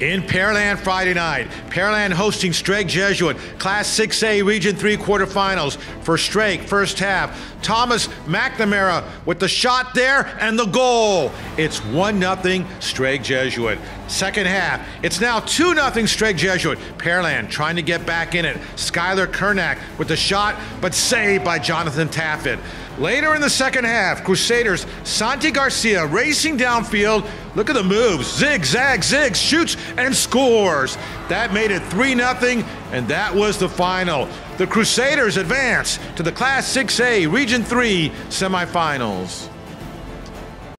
In Pearland Friday night, Pearland hosting Strake Jesuit, Class 6A Region 3 quarterfinals. For Strake, first half, Thomas McNamara with the shot there and the goal. It's 1-0 Strake Jesuit. Second half, it's now 2-0 Strake Jesuit. Pearland trying to get back in it. Skylar Kernack with the shot, but saved by Jonathan Taffet. Later in the second half, Crusaders' Santi Garcia racing downfield. Look at the moves. Zig, zag, zig, shoots, and scores. That made it 3-0, and that was the final. The Crusaders advance to the Class 6A Region 3 semifinals.